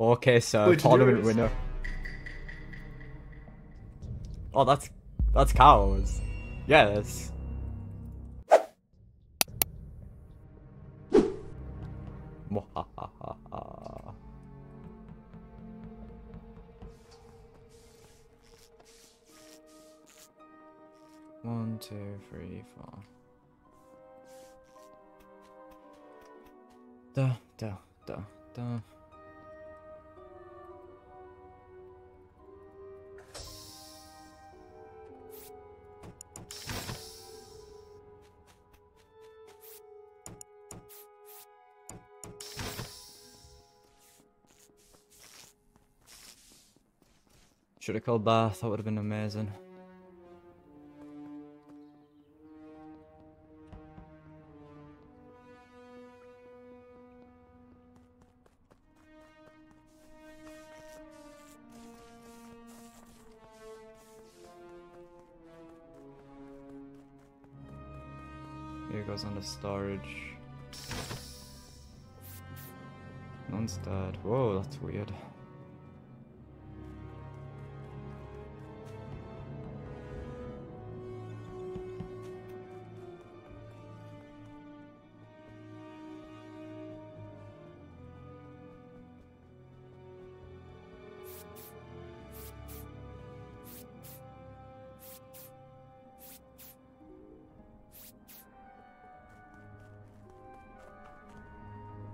Okay, so tournament winner. Oh, that's cows. Yes. One, two, three, four. Da, da, da, da. Should have called bath, that would have been amazing. Here goes under storage. None's dead. Whoa, that's weird.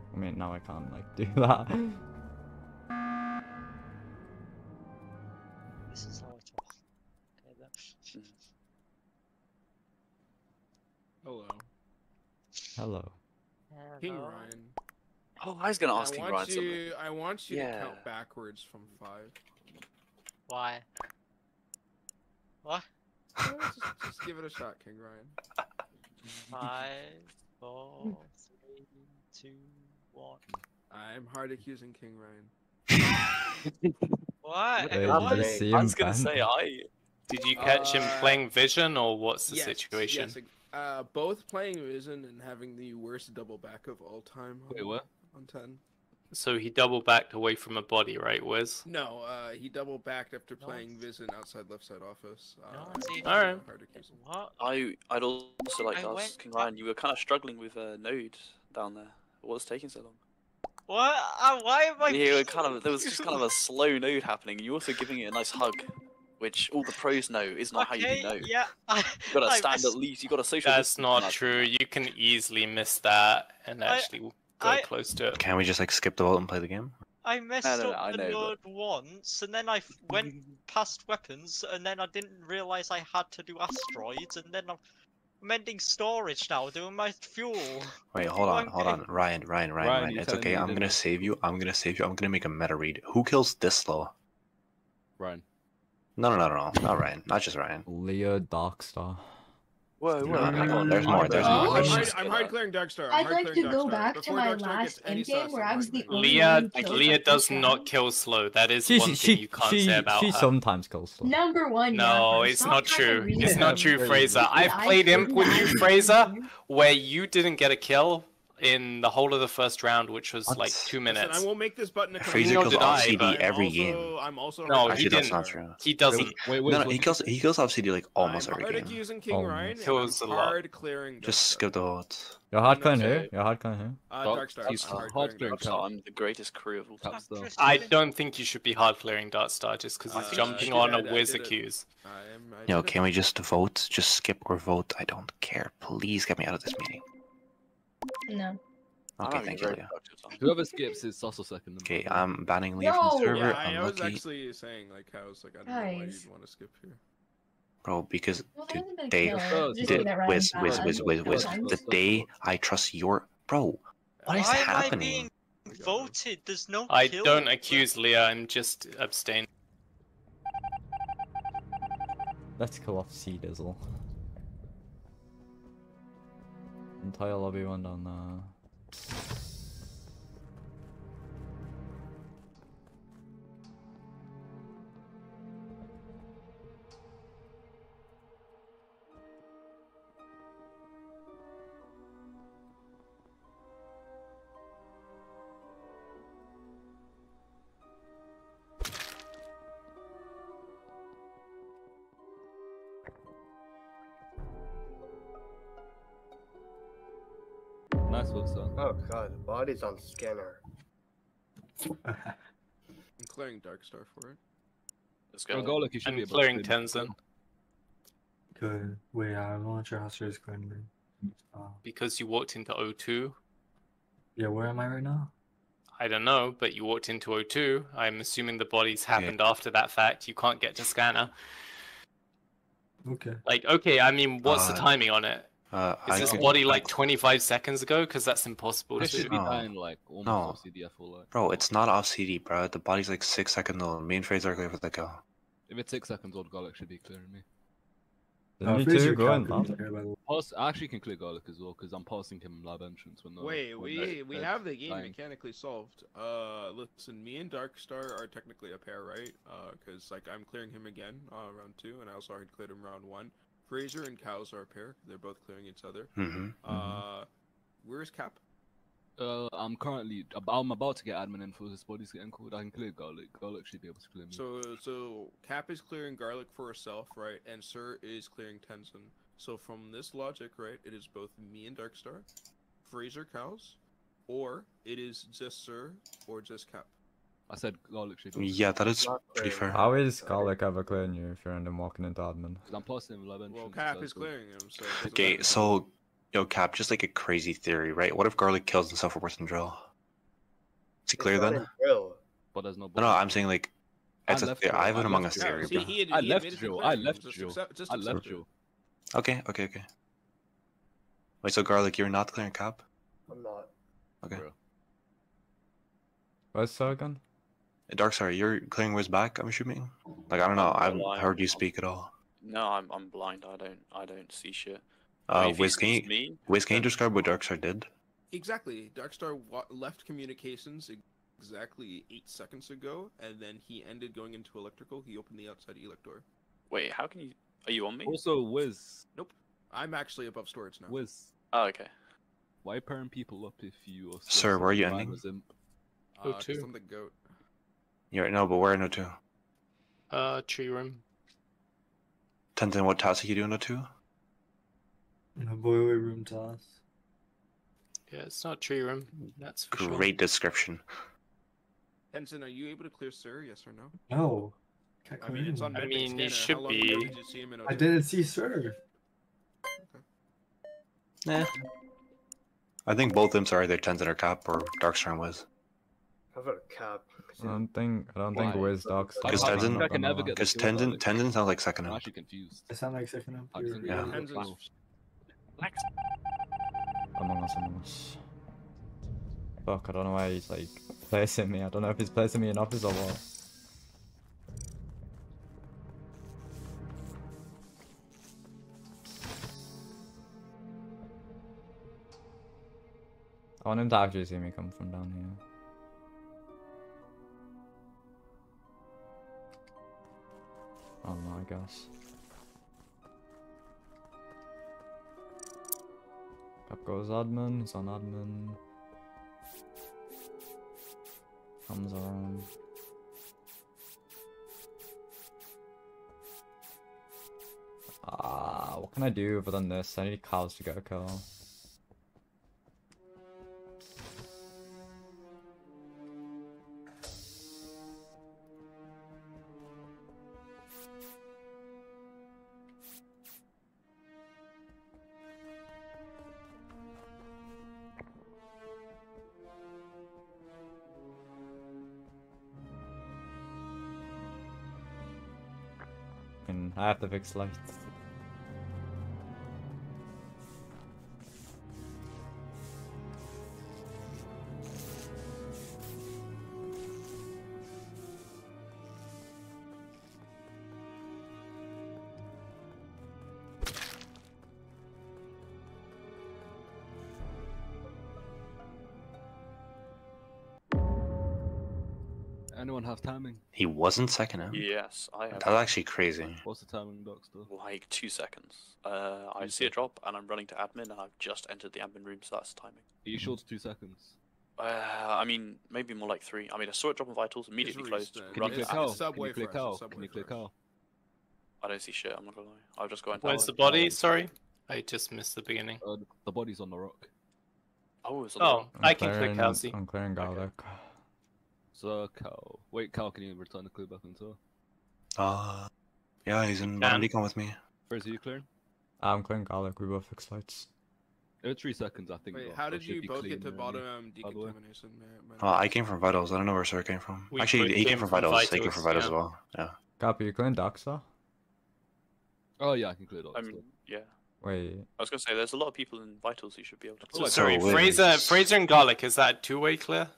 I mean, now I can't, like, do that. This is how it was. Okay, then. Hello. Hello. King Ryan. Oh, I was gonna ask King Ryan something. I want you to count backwards from 5. Why? What? Just give it a shot, King Ryan. 5, 4, 3, 2, 1. I'm hard accusing King Ryan. What? I was gonna say, did you catch him playing Vision, or what's the situation? Yes, both playing Vision and having the worst double back of all time. Wait, what? On 10. So he double backed away from a body, right, Wiz? No, he double backed after playing Vision outside left side office. All right. What? I'd also like to ask King Ryan. You were kind of struggling with Node down there. What's taking so long? What? Why am I? Yeah, there was just kind of a slow node happening. You're also giving it a nice hug, which all the pros know is not how you do node. Yeah, you gotta stand at least. You gotta social. That's not true. You can easily miss that and actually go close to it. Can we just like skip the vault and play the game? I messed up the node once, and then I went past weapons, and then I didn't realize I had to do asteroids, and then I'm ending storage now, doing my fuel. Wait, hold on. Ryan, it's okay, I'm gonna save you, I'm gonna make a meta read. Who kills this slow? Ryan. No, not Ryan, not just Ryan. Leo Darkstar. Whoa, there's more. I'm hard clearing Darkstar. I'd like to go back to my last endgame where I was the only one who killed. Leah does not kill slow. That is one thing you can't say about her. She sometimes kills slow. Number one. No, it's not true. It's not true, Frazer. I've played Imp with you, Frazer, where you didn't get a kill in the whole of the first round, which was like 2 minutes. Listen, I won't make this button. Frazer kills off CD every game. No, he didn't. That's not true. He doesn't. Wait, he kills off CD like almost every game. Using King Ryan kills a lot. Just skip the odds. You're hard clearing who? Darkstar. Hard clearing. I'm the greatest crew of all time. I don't think you should be hard clearing Darkstar just because he's jumping on a Wiz accuse. No, can we just vote? Just skip or vote? I don't care. Please get me out of this meeting. No. Okay, thank you, Leo. Whoever skips is also second. Okay, I'm banning Leo from the server. I was actually saying, like, I don't know why you'd want to skip here. Bro, because the day I trust your... Bro, what is happening? Why am I being voted? There's no kill. I don't accuse Leo, I'm just abstaining. Let's go off C-Dizzle. Entire lobby went down there. I suppose so. Oh god, the body's on scanner. I'm clearing Dark Star for it. Let's go. Go look, you should be clearing Tenzin. Good. Wait, I'm not sure how serious going to be. Because you walked into O2. Yeah, where am I right now? I don't know, but you walked into O2. I'm assuming the body's happened after that fact. You can't get to scanner. Okay. Like, okay, I mean, what's the timing on it? Is this body like 25 seconds ago? Because that's impossible to do. Should be dying, like, almost off CD, I feel like. Bro, it's not off CD, bro. The body's like 6 seconds old. Me and Frazer are clear for the go. If it's 6 seconds old, Garlic should be clearing me. No, Frazer I actually can clear Garlic as well, because I'm passing him lab entrance. When we have the game mechanically solved. Listen, me and Darkstar are technically a pair, right? Because like I'm clearing him again round 2, and I also already cleared him round 1. Frazer and Cows are a pair. They're both clearing each other. Where is Cap? I'm currently. I'm about to get admin info. His body's getting cold. I can clear Garlic. Garlic should be able to clear me. So Cap is clearing Garlic for herself, right? And Sir is clearing Tenzin. So from this logic, right, it is both me and Darkstar, Frazer, Cows, or it is just Sir or just Cap. I said Garlic should be. Yeah, that is pretty fair. How is Garlic ever clearing you if you're random walking into admin? I'm passing him 11. Well, Cap is clearing him. So okay, so. Yo, Cap, just like a crazy theory, right? What if Garlic kills himself for worse than drill? Is he clear then? But there's no, I'm saying like, it's a theory. I have an Among Us theory, bro. I left drill. I left drill. I left drill. Okay, okay, okay. Wait, so Garlic, you're not clearing Cap? I'm not. Okay. Where's Sir again? Darkstar, you're clearing Wiz back, I'm assuming? Like, I don't know. I haven't heard you speak at all. No, I'm blind. I don't see shit. Wiz, can you describe what Darkstar did? Exactly. Darkstar left communications exactly 8 seconds ago, and then he ended going into electrical. He opened the outside elect door. Wait, how can you... Are you on me? Also, Wiz. Nope. I'm actually above storage now. Wiz. Oh, okay. Why pairing people up if you... Are Sir, where are you ending? O2. I'm the goat. Yeah, no, but where in O2? Tree room. Tenzin, what task are you doing in O2? No boiler room task. Yeah, it's not tree room. That's for sure. Great description. Tenzin, are you able to clear Sir? Yes or no? No. I mean, it's on. I mean, you should be. Did you see him in I didn't see Sir. Okay. Nah. I think both of them are either Tenzin or Cap or Darkstar was. How about Cap? I don't think Wiz Darkstar. Because Tenzin sounds like second up. I'm actually confused. It sounds like second up. Yeah. Next. Among Us. Fuck, I don't know why he's like placing me. I don't know if he's placing me in office or what. I want him to actually see me come from down here. Oh my gosh. Up goes admin, he's on admin. Comes around. What can I do other than this? I need cows to get a kill. I have to fix lights. Anyone have timing? He wasn't second out. Yes, I have. That's actually crazy. What's the timing, Darkstar? Like 2 seconds. I see a drop, and I'm running to admin, and I've just entered the admin room, so that's timing. Are you sure it's 2 seconds? I mean, maybe more like 3. I mean, I saw it drop on vitals, immediately closed. Can you click out? Can you click out? I don't see shit. I'm not gonna lie. I'll just go and. Where's the body? Sorry, I just missed the beginning. The body's on the rock. I was alone. Oh, I can click Cowzy. I'm clearing garlic. Okay. So, Cow. Wait, Cow, can you return the clue back on tour? Yeah, he's in Bandicon with me. Frazer, are you clearing? I'm clearing garlic. We both fixed lights. It was 3 seconds, I think. Wait, how did you both get to bottom decontamination? I came from Vitals. I don't know where Sir came from. Actually, he came from Vitals. They came from Vitals as well. Yeah. Copy, you clearing Docs though? Oh, yeah, I can clear Docs. Yeah. Wait. I was gonna say, there's a lot of people in Vitals who should be able to clear. Sorry, Frazer and Garlic, is that two-way clear?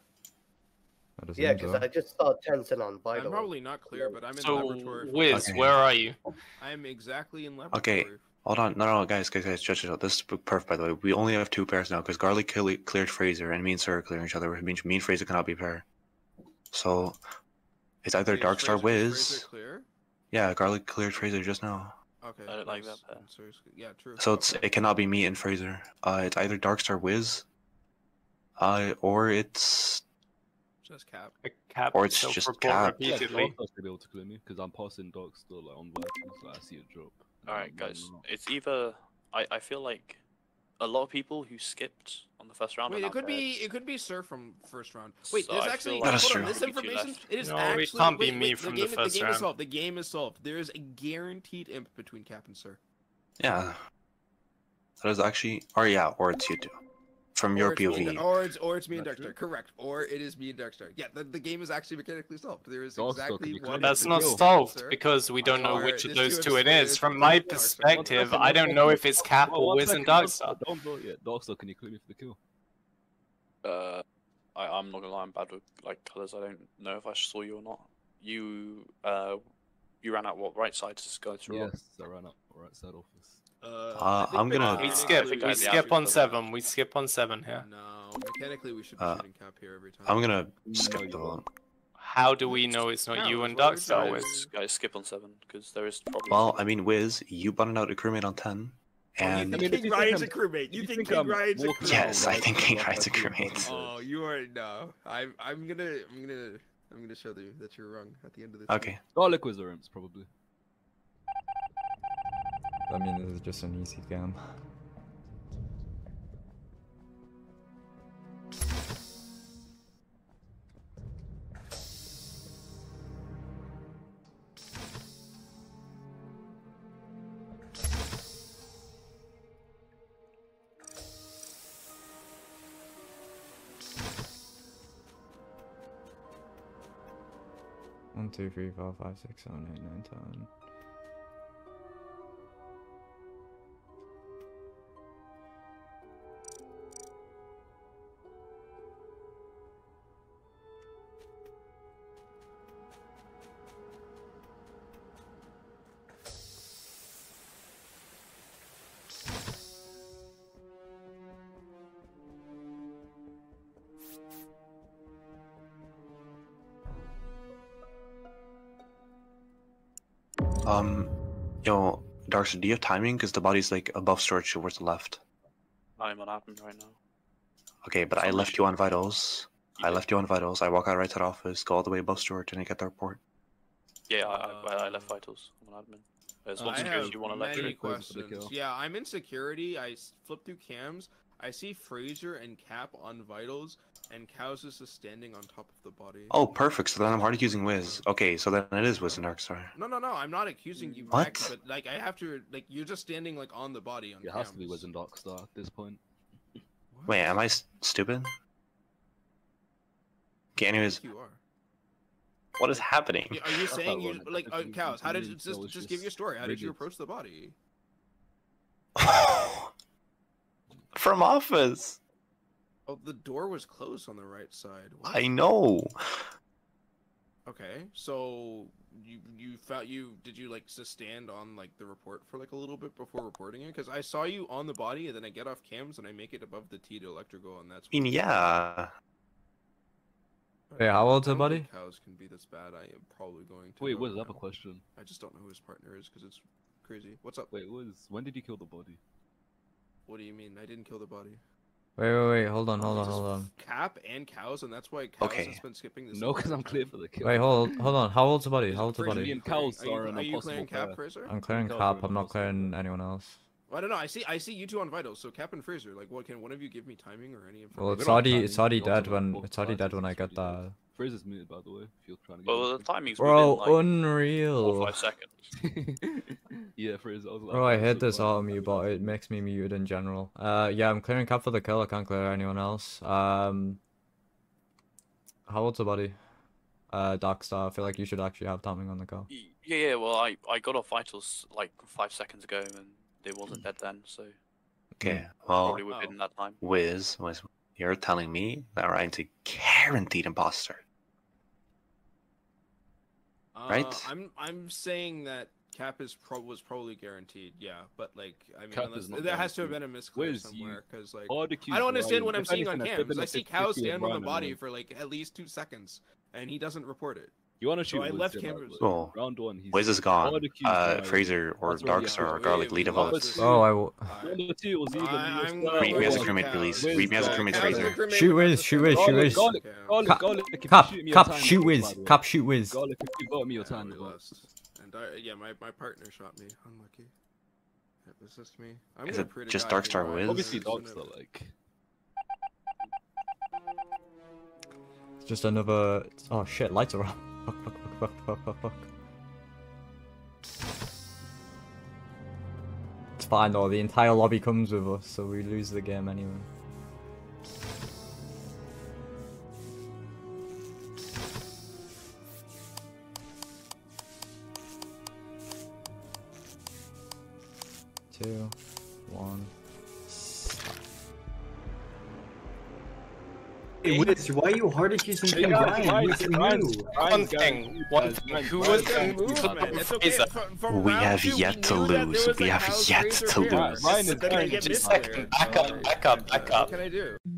Yeah, because I just saw Tencent on Vital. I'm probably not clear, but I'm in Laboratory. Wiz, where are you? I'm exactly in Laboratory. Okay. Hold on, no, guys, judge it out. This is perf, by the way. We only have two pairs now because Garlic cleared Frazer and me and Sir are clearing each other. Which means me and Frazer cannot be pair. So it's either Dark Star Wiz. Yeah, Garlic cleared Frazer just now. Okay. I don't like that pair. Yeah, true. So it cannot be me and Frazer. It's either Dark Star Wiz, or it's just Cap. Or it's just Cap. Repeatedly. Be able to clear me because I'm passing Dark Star on Virtus, so I see a drop. Alright guys, it's either I feel like a lot of people who skipped on the first round. Wait, it could be Sir from first round. Wait, so there's actually like, hold on, this information actually it can't be me from the first round. The game is solved. There is a guaranteed imp between Cap and Sir. Yeah. That is actually or it's you two. From your POV. Or it's me and Darkstar, correct. Or it is me and Darkstar. Yeah, the game is actually mechanically solved. There is exactly one. That's not solved because we don't know which of those two it is. From my perspective, I don't know if it's Cap or Wiz and Darkstar. Don't vote yet. Darkstar, can you clear me for the kill? I'm not gonna lie, I'm bad with like colors. I don't know if I saw you or not. You ran out what right side to go through? Yes, I ran out right side office. I'm gonna. We skip on seven here. No, mechanically we should be shooting Cap here every time. I'm gonna skip the vote. How do we know it's not you and Darkstar? Guys, skip on 7 because there is probably. Well, I mean, Wiz, you buttoned out a crewmate on 10, and you think Ryan's a crewmate. You think King Ryan's a crewmate? Yes, I think King Ryan's a crewmate. Oh, you are no. I'm gonna show you that you're wrong at the end of this. Okay. Garlic was the imps probably. I mean, this is just an easy game. One, two, three, four, five, six, seven, eight, 9, 10. Yo, Darkstar, do you have timing? Because the body's like above storage towards the left. I'm on admin right now. Okay, but I left you on Vitals. I left you on Vitals. I walk out right to the office, go all the way above storage, and I get the report. Yeah, I left Vitals. I'm on admin. There's lots of security you want to let through. Yeah, I'm in security. I flip through cams. I see Frazer and Cap on Vitals, and Cowzy is standing on top of the body. Oh, perfect. So then I'm hard accusing Wiz. Okay, so then it is Wiz and Darkstar. No. I'm not accusing you, what? Max, but like I have to, like you're just standing like on the body. It has to be Wiz and Darkstar at this point. What? Wait, am I stupid? Okay, anyways. You are. What is happening? Yeah, are you saying you like Cows? How did you just give your story? How did you approach the body? From office. Oh, the door was closed on the right side. What? I know. Okay, so did you like just stand on like the report for like a little bit before reporting it? Because I saw you on the body, and then I get off cams and I make it above the T to electrical, and that's. I mean, yeah. Hey, how old's the body? Cows can be this bad. I am probably going to. Wait, Wiz, I have a question. I just don't know who his partner is because it's crazy. What's up? Wait, Wiz, when did you kill the body? What do you mean? I didn't kill the body. Wait, hold on. Cap and Cows, and that's why Cows has been skipping this. No, because I'm clear for the kill. Wait, hold on. How old's the body? How old's the body? Are you clearing Cap, Frazer? I'm clearing Cap, I'm not clearing anyone else. I don't know. I see you two on vitals. So Cap and Frazer, like, what can one of you give me timing or any information? Well, it's already dead when I got that. Frazer's muted, by the way. If you're trying to get the timing's bro, within, like, unreal. 4 or 5 seconds. Yeah, Frazer. Bro, I hate this auto mute, but it makes me muted in general. Yeah, I'm clearing Cap for the kill. I can't clear anyone else. How old's the body? Darkstar, I feel like you should actually have timing on the kill. Yeah. Well, I got off vitals like 5 seconds ago and. It wasn't dead then, so okay. Well, probably within that time. Wiz, you're telling me that Ryan's a guaranteed imposter, right? I'm saying that Cap is was probably guaranteed, yeah. But like, I mean, unless, there has to have been a misclick somewhere, because like I don't understand what I'm seeing on cam. I see Cow stand on the body for like at least 2 seconds, and he doesn't report it. You want to shoot? So I left cameras. Cool. Round one. Wiz is gone. Frazer or Darkstar or Garlic lead of us. Oh, I will. Read me as a crewmate, please. Read me as a crewmate, Frazer. Shoot Wiz. Shoot Wiz. Shoot Wiz. Cap. Shoot Wiz. Cap. Shoot Wiz. Garlic, if you bought me your time, and yeah, my partner shot me. Unlucky. Is this me? Is it just Darkstar Wiz? Obviously, Darkstar like. Just another. Oh shit! Lights are on. Fuck. It's fine though, the entire lobby comes with us, so we lose the game anyway. Two, one. Wiz, why are you hard accusing him? One thing. Who was the movement? We have yet to lose. We have yet to lose. Back up. What can I do?